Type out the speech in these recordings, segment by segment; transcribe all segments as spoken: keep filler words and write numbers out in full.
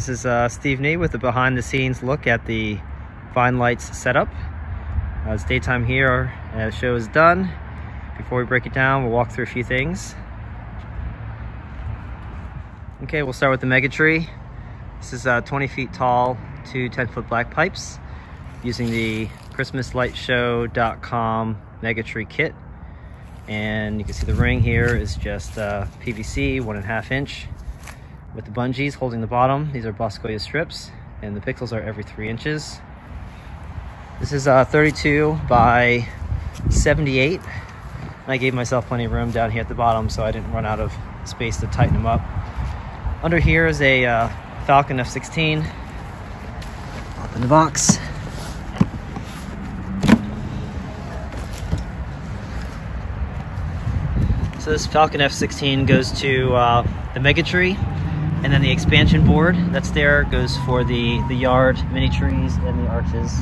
This is uh, Steve Nee with a behind-the-scenes look at the Vine Lights setup. Uh, it's daytime here and the show is done. Before we break it down, we'll walk through a few things. Okay, we'll start with the MegaTree. This is uh, twenty feet tall, two ten-foot black pipes, using the Christmas Light Show dot com MegaTree kit. And you can see the ring here is just uh, P V C, one and a half inch, with the bungees holding the bottom. These are Boscoyo strips, and the pixels are every three inches. This is uh, thirty-two by seventy-eight. And I gave myself plenty of room down here at the bottom, so I didn't run out of space to tighten them up. Under here is a uh, Falcon F sixteen. Open the box. So this Falcon F sixteen goes to uh, the MegaTree, and then the expansion board that's there goes for the, the yard, mini trees, and the arches,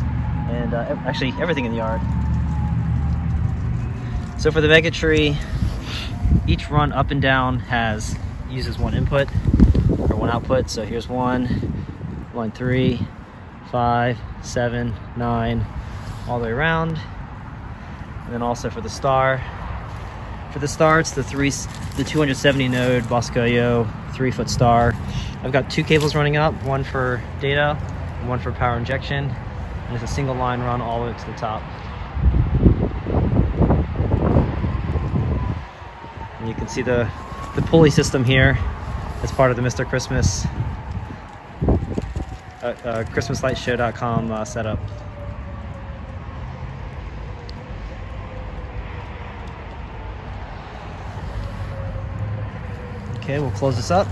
and uh, actually everything in the yard. So for the MegaTree, each run up and down has uses one input, or one output. So here's one, line three, five, seven, nine, all the way around. And then also for the star, For the star, it's the, three, the two hundred seventy node Boscoyo three foot star. I've got two cables running up, one for data, and one for power injection. And it's a single line run all the way to the top. And you can see the, the pulley system here as part of the Mister Christmas, uh, uh, Christmas Light Show dot com uh, setup. Okay, we'll close this up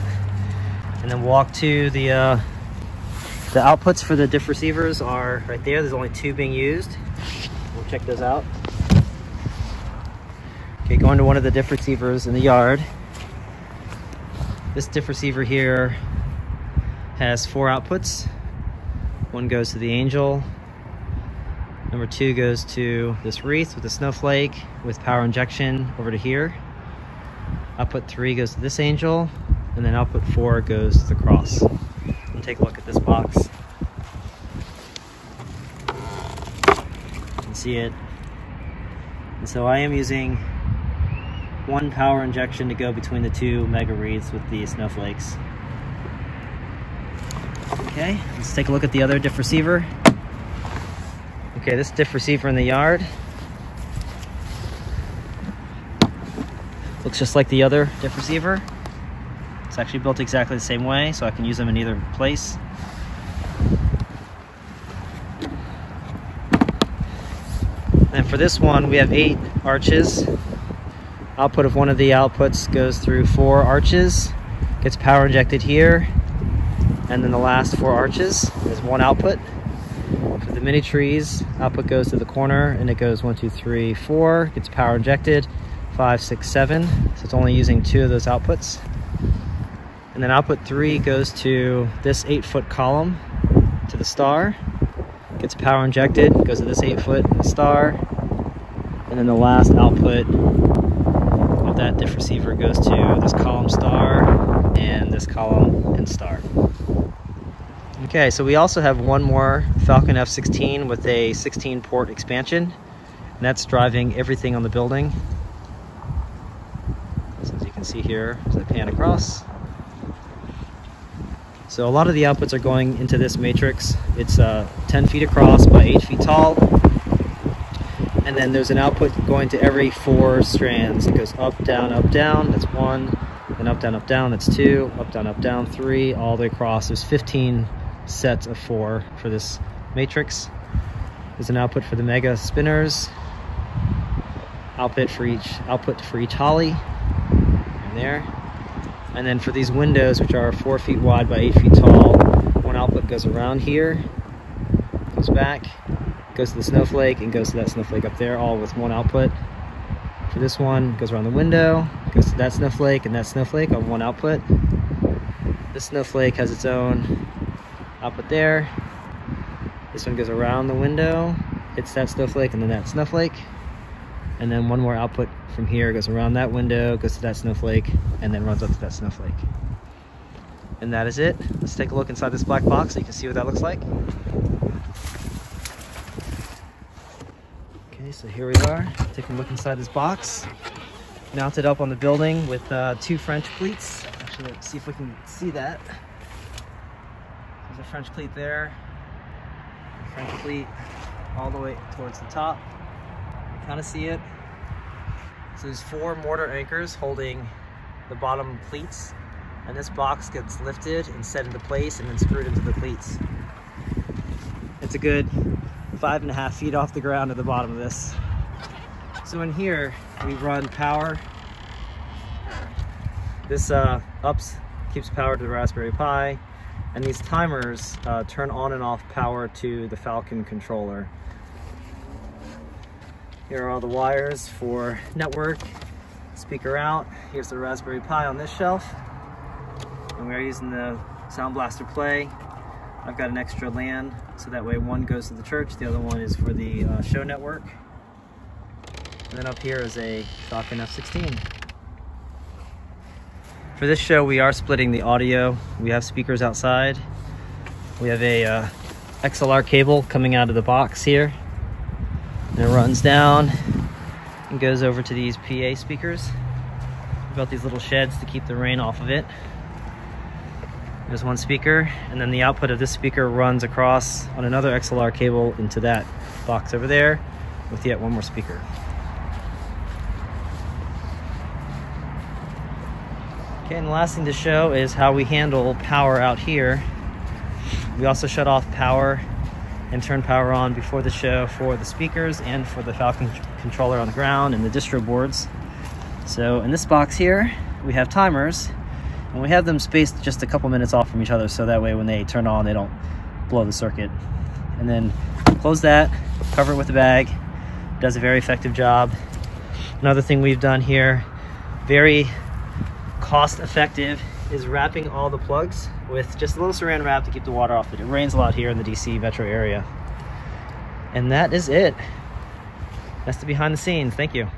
and then walk to the uh, the outputs for the diff receivers are right there. There's only two being used. We'll check those out. Okay, going to one of the diff receivers in the yard. This diff receiver here has four outputs. One goes to the angel. Number two goes to this wreath with a snowflake with power injection over to here. Output three goes to this angel, and then output four goes to the cross. And take a look at this box. You can see it. And so I am using one power injection to go between the two mega wreaths with the snowflakes. Okay, let's take a look at the other diff receiver. Okay, this diff receiver in the yard looks just like the other diff receiver. It's actually built exactly the same way, so I can use them in either place. And for this one, we have eight arches. Output of one of the outputs goes through four arches, gets power injected here, and then the last four arches is one output. For the mini trees, output goes to the corner, and it goes one, two, three, four, gets power injected, five, six, seven. So it's only using two of those outputs. And then output three goes to this eight foot column to the star, gets power injected, goes to this eight foot and the star. And then the last output of that diff receiver goes to this column star and this column and star. Okay, so we also have one more Falcon F sixteen with a sixteen port expansion, and that's driving everything on the building. See here as I pan across. So a lot of the outputs are going into this matrix. It's uh, ten feet across by eight feet tall. And then there's an output going to every four strands. It goes up, down, up, down. That's one. Then up, down, up, down. That's two. Up, down, up, down. Three. All the way across. There's fifteen sets of four for this matrix. There's an output for the mega spinners. Output for each, output for each holly. There. And then for these windows, which are four feet wide by eight feet tall, one output goes around here, goes back, goes to the snowflake, and goes to that snowflake up there, all with one output. For this one, goes around the window, goes to that snowflake and that snowflake on one output. This snowflake has its own output there. This one goes around the window, hits that snowflake and then that snowflake. And then one more output from here goes around that window, goes to that snowflake, and then runs up to that snowflake. And that is it. Let's take a look inside this black box so you can see what that looks like. Okay, so here we are. Take a look inside this box. Mounted up on the building with uh, two French cleats. Actually, let's see if we can see that. There's a French cleat there. French cleat all the way towards the top. You kind of see it. So there's four mortar anchors holding the bottom cleats, and this box gets lifted and set into place and then screwed into the cleats. It's a good five and a half feet off the ground at the bottom of this. So in here, we run power. This uh, ups keeps power to the Raspberry Pi, and these timers uh, turn on and off power to the Falcon controller. Here are all the wires for network, speaker out. Here's the Raspberry Pi on this shelf. And we're using the Sound Blaster Play. I've got an extra LAN, so that way one goes to the church, the other one is for the uh, show network. And then up here is a Falcon F sixteen. For this show, we are splitting the audio. We have speakers outside. We have a uh, X L R cable coming out of the box here. And it runs down and goes over to these P A speakers. We've got these little sheds to keep the rain off of it. There's one speaker, and then the output of this speaker runs across on another X L R cable into that box over there with yet one more speaker. Okay, and the last thing to show is how we handle power out here. We also shut off power and turn power on before the show for the speakers and for the Falcon controller on the ground and the distro boards. So in this box here, we have timers, and we have them spaced just a couple minutes off from each other, so that way when they turn on, they don't blow the circuit. And then close that, cover it with a bag. It does a very effective job. Another thing we've done here, very cost effective, is wrapping all the plugs with just a little saran wrap to keep the water off it. It rains a lot here in the D C metro area. And that is it. That's the behind the scenes. Thank you.